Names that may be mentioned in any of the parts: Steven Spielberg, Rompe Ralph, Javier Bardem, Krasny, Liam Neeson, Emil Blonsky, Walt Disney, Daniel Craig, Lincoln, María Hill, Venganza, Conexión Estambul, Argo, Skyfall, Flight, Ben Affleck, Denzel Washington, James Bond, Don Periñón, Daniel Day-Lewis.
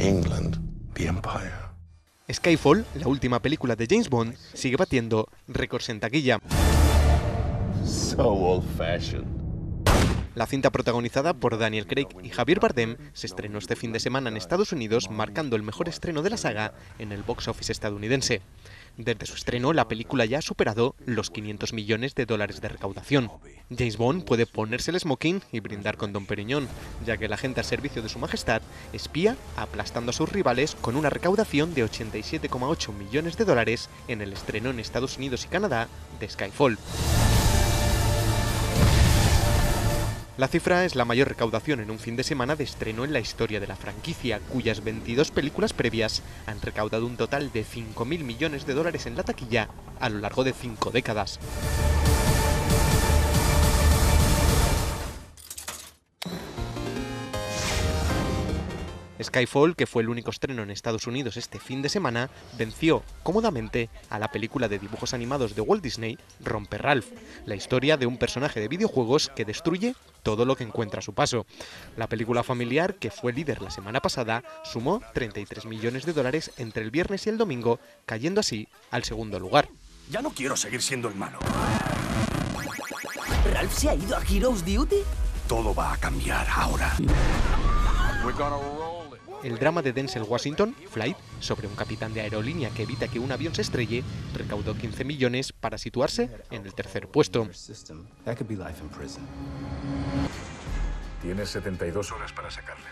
England, the Empire. Skyfall, la última película de James Bond, sigue batiendo récords en taquilla. La cinta protagonizada por Daniel Craig y Javier Bardem se estrenó este fin de semana en Estados Unidos, marcando el mejor estreno de la saga en el box office estadounidense. Desde su estreno, la película ya ha superado los $500 millones de recaudación. James Bond puede ponerse el smoking y brindar con Don Periñón, ya que el agente al servicio de su majestad espía aplastando a sus rivales con una recaudación de $87,8 millones en el estreno en Estados Unidos y Canadá de Skyfall. La cifra es la mayor recaudación en un fin de semana de estreno en la historia de la franquicia, cuyas 22 películas previas han recaudado un total de $5.000 millones en la taquilla a lo largo de 5 décadas. Skyfall, que fue el único estreno en Estados Unidos este fin de semana, venció cómodamente a la película de dibujos animados de Walt Disney, Rompe Ralph, la historia de un personaje de videojuegos que destruye todo lo que encuentra a su paso. La película familiar, que fue líder la semana pasada, sumó $33 millones entre el viernes y el domingo, cayendo así al segundo lugar. Ya no quiero seguir siendo el malo. ¿Ralph se ha ido a Heroes Duty? Todo va a cambiar ahora. El drama de Denzel Washington, Flight, sobre un capitán de aerolínea que evita que un avión se estrelle, recaudó $15 millones para situarse en el tercer puesto. Tienes 72 horas para sacarles.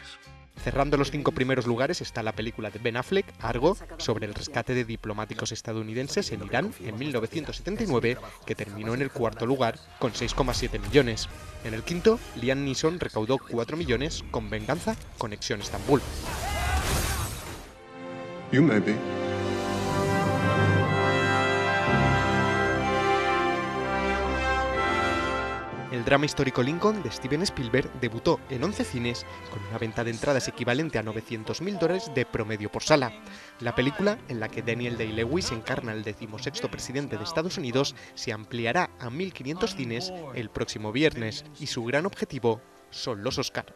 Cerrando los 5 primeros lugares está la película de Ben Affleck, Argo, sobre el rescate de diplomáticos estadounidenses en Irán en 1979, que terminó en el 4º lugar con $6,7 millones. En el 5.º, Liam Neeson recaudó $4 millones con Venganza, Conexión Estambul. El drama histórico Lincoln de Steven Spielberg debutó en 11 cines con una venta de entradas equivalente a $900.000 de promedio por sala. La película, en la que Daniel Day-Lewis encarna al 16º presidente de Estados Unidos, se ampliará a 1.500 cines el próximo viernes y su gran objetivo son los Oscar.